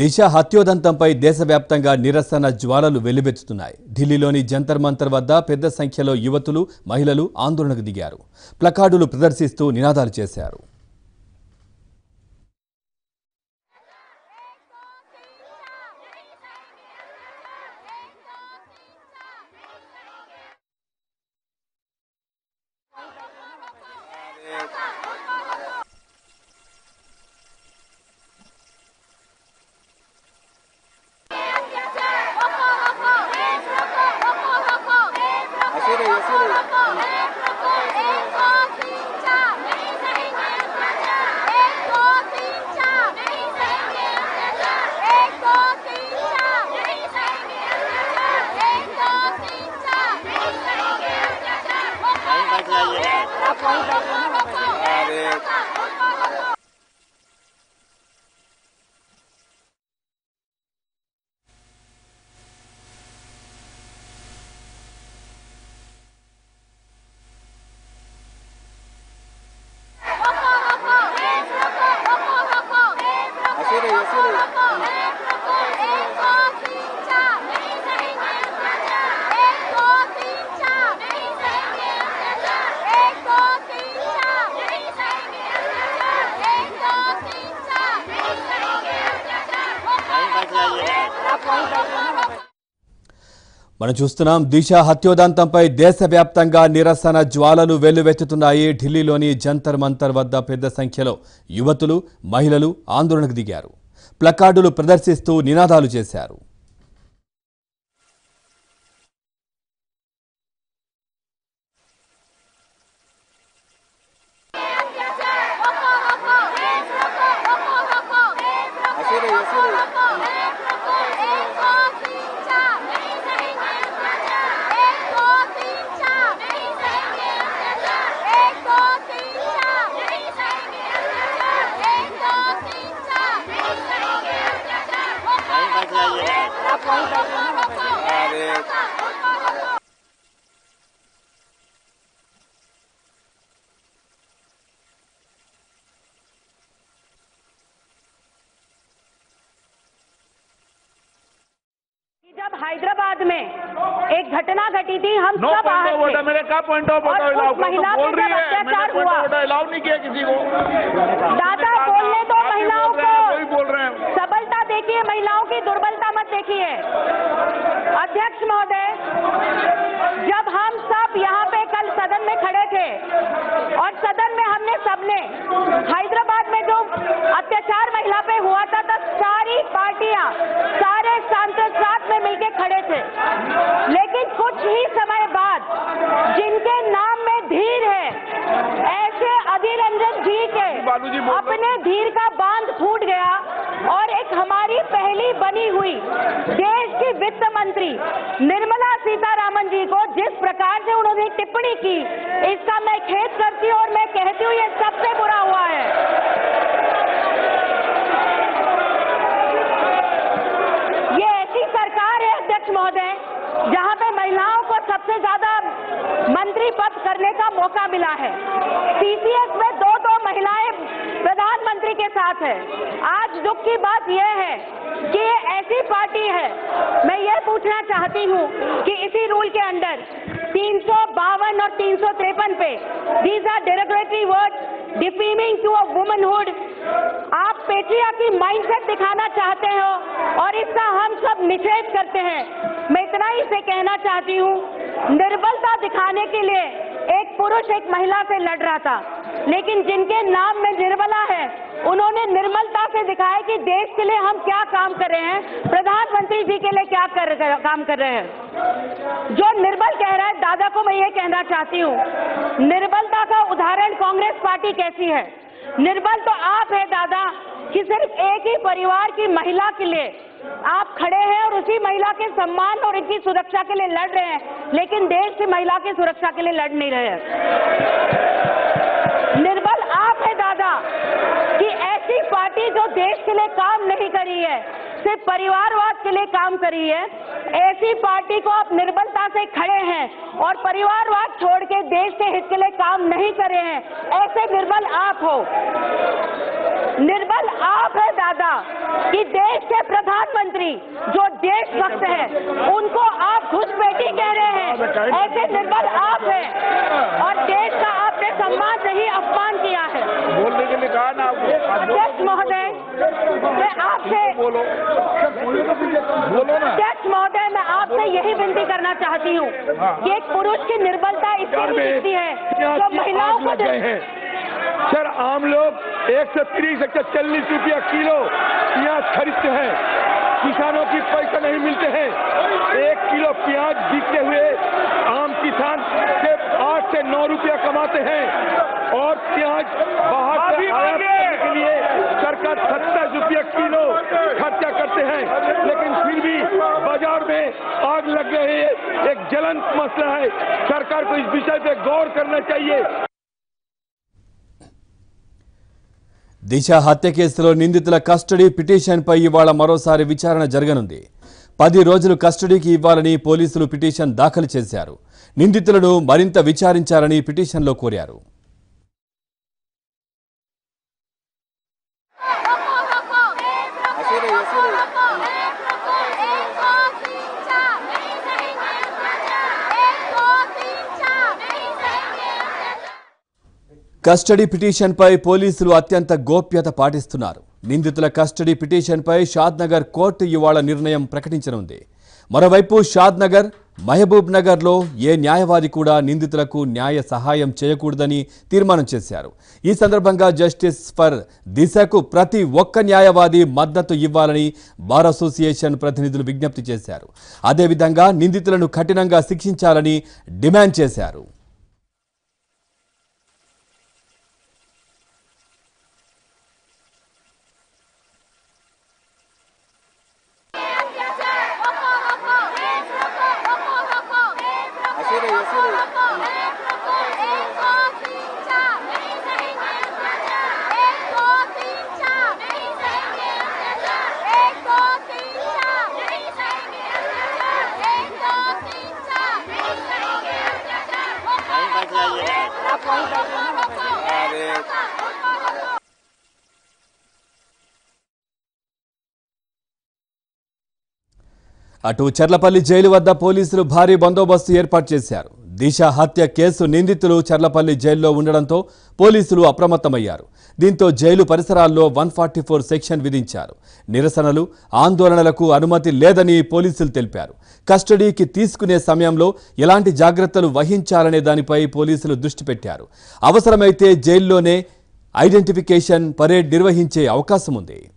దిశ హత్యోదంతంపై దేశవ్యాప్తంగా నిరసన జ్వాలలు వెల్లువెత్తుతున్నాయి. ఢిల్లీలోని జంతర్ మంతర్ వద్ద పెద్ద సంఖ్యలో యువతులు, మహిళలు ఆందోళనకు దిగారు. ప్లకార్డులు ప్రదర్శిస్తూ నినాదాలు చేశారు. మనం చూస్తున్నాం, దిశ హత్యోదంతంపై దేశవ్యాప్తంగా నిరసన జ్వాలలు వెల్లువెత్తుతున్నాయి. ఢిల్లీలోని జంతర్ మంతర్ వద్ద పెద్ద సంఖ్యలో యువతులు, మహిళలు ఆందోళనకు దిగారు. ప్లకార్డులు ప్రదర్శిస్తూ నినాదాలు చేశారు. जब हैदराबाद में एक घटना घटी थी, हम सब आहत थे और उस महिला पे जब अत्याचार हुआ, दादा बोलने दो महिलाओं को, सबलता देखिए, महिलाओं की दुर्बलता मत देखिए. अध्यक्ष महोदय, जब हम सब यहाँ पे कल सदन में खड़े थे और सदन में हमने सबने हैदराबाद में जो अत्याचार महिला पे हुआ था, तब सारी पार्टियाँ, सारे सांसद साथ में मिलके खड़े थे. लेकिन कुछ ही समय बाद जिनके नाम में धीर है, ऐसे अधीर रंजन जी के अपने धीर का बांध फूट गया और एक हमारी पहली बनी हुई देश की वित्त मंत्री निर्मला सीतारमण जी को जिस प्रकार से उन्होंने टिप्पणी की, इसका मैं खेद करती हूँ और मैं कहती हूँ ये सबसे बुरा हुआ है. महोदय, जहाँ पे महिलाओं को सबसे ज्यादा मंत्री पद करने का मौका मिला है, सीसीएस में दो महिलाएं प्रधानमंत्री के साथ है. आज दुख की बात यह है कि ये ऐसी पार्टी है. मैं ये पूछना चाहती हूँ कि इसी रूल के अंदर 352 और 353 पे these are derogatory words defaming to a womanhood, आप पेट्रियार्की माइंडसेट दिखाना चाहते हो और इसका हम सब निषेध करते हैं. मैं इतना ही से कहना चाहती हूँ, निर्बलता दिखाने के लिए एक पुरुष एक महिला से लड़ रहा था, लेकिन जिनके नाम में निर्मला है, उन्होंने निर्मलता से दिखाया कि देश के लिए हम क्या काम कर रहे हैं, प्रधानमंत्री जी के लिए क्या काम कर रहे हैं. जो निर्बल कह रहा है, दादा को मैं ये कहना चाहती हूँ, निर्बलता का उदाहरण कांग्रेस पार्टी कैसी है. निर्बल तो आप है दादा कि सिर्फ एक ही परिवार की महिला के लिए आप खड़े हैं और उसी महिला के सम्मान और उनकी सुरक्षा के लिए लड़ रहे हैं, लेकिन देश की महिला की सुरक्षा के लिए लड़ नहीं रहे हैं. निर्बल आप है दादा कि ऐसी पार्टी जो देश के लिए काम नहीं कर रही है, सिर्फ परिवारवाद के लिए काम कर रही है, ऐसी पार्टी को आप निर्बलता से खड़े हैं और परिवारवाद छोड़ के देश के हित के लिए काम नहीं कर रहे हैं. ऐसे निर्बल आप हो. निर्बल आप है दादा कि देश के प्रधानमंत्री जो देशभक्त हैं उनको आप खुद बेटी कह रहे हैं, ऐसे निर्बल आप हैं और देश का आपने सम्मान नहीं अपमान किया है। बोलने के लिए कहा ना आपको। अध्यक्ष महोदय मैं आपसे अध्यक्ष महोदय मैं आपसे यही विनती करना चाहती हूँ कि एक पुरुष की निर्बलता इससे भी दिखती है जो महिलाओं को सर आम लोग 130-140 रुपया किलो प्याज खरीदते हैं, किसानों की पैसा नहीं मिलते हैं। 1 किलो प्याज बिकते हुए आम किसान सिर्फ 8 से 9 रुपया कमाते हैं और प्याज बाहर से आयात करने के लिए सरकार 70 रुपया किलो खर्चा करते हैं, लेकिन फिर भी बाजार में आग लग रही है। एक ज्वलंत मसला है, सरकार को इस विषय पर गौर करना चाहिए। దిశ హత్య కేసులో నిందితుల కస్టడీ పిటిషన్పై ఇవాళ మరోసారి విచారణ జరగనుంది. 10 రోజులు కస్టడీకి ఇవ్వాలని పోలీసులు పిటిషన్ దాఖలు చేశారు. నిందితులను మరింత విచారించాలని పిటిషన్లో కోరారు. కస్టడీ పిటిషన్పై పోలీసులు అత్యంత గోప్యత పాటిస్తున్నారు. నిందితుల కస్టడీ పిటిషన్పై షాద్నగర్ కోర్టు ఇవాళ నిర్ణయం ప్రకటించనుంది. మరోవైపు షాద్నగర్, మహబూబ్నగర్లో ఏ న్యాయవాది కూడా నిందితులకు న్యాయ సహాయం చేయకూడదని తీర్మానం చేశారు. ఈ సందర్భంగా జస్టిస్ ఫర్ దిశకు ప్రతి ఒక్క న్యాయవాది మద్దతు ఇవ్వాలని బార్ అసోసియేషన్ ప్రతినిధులు విజ్ఞప్తి చేశారు. అదేవిధంగా నిందితులను కఠినంగా శిక్షించాలని డిమాండ్ చేశారు. అటు చర్లపల్లి జైలు వద్ద పోలీసులు భారీ బందోబస్తు ఏర్పాటు చేశారు. దిశ హత్య కేసు నిందితులు చర్లపల్లి జైల్లో ఉండడంతో పోలీసులు అప్రమత్తమయ్యారు. దీంతో జైలు పరిసరాల్లో 144 సెక్షన్ విధించారు. నిరసనలు, ఆందోళనలకు అనుమతి లేదని పోలీసులు తెలిపారు. కస్టడీకి తీసుకునే సమయంలో ఎలాంటి జాగ్రత్తలు వహించాలనే దానిపై పోలీసులు దృష్టి పెట్టారు. అవసరమైతే జైల్లోనే ఐడెంటిఫికేషన్ పరేడ్ నిర్వహించే అవకాశం ఉంది.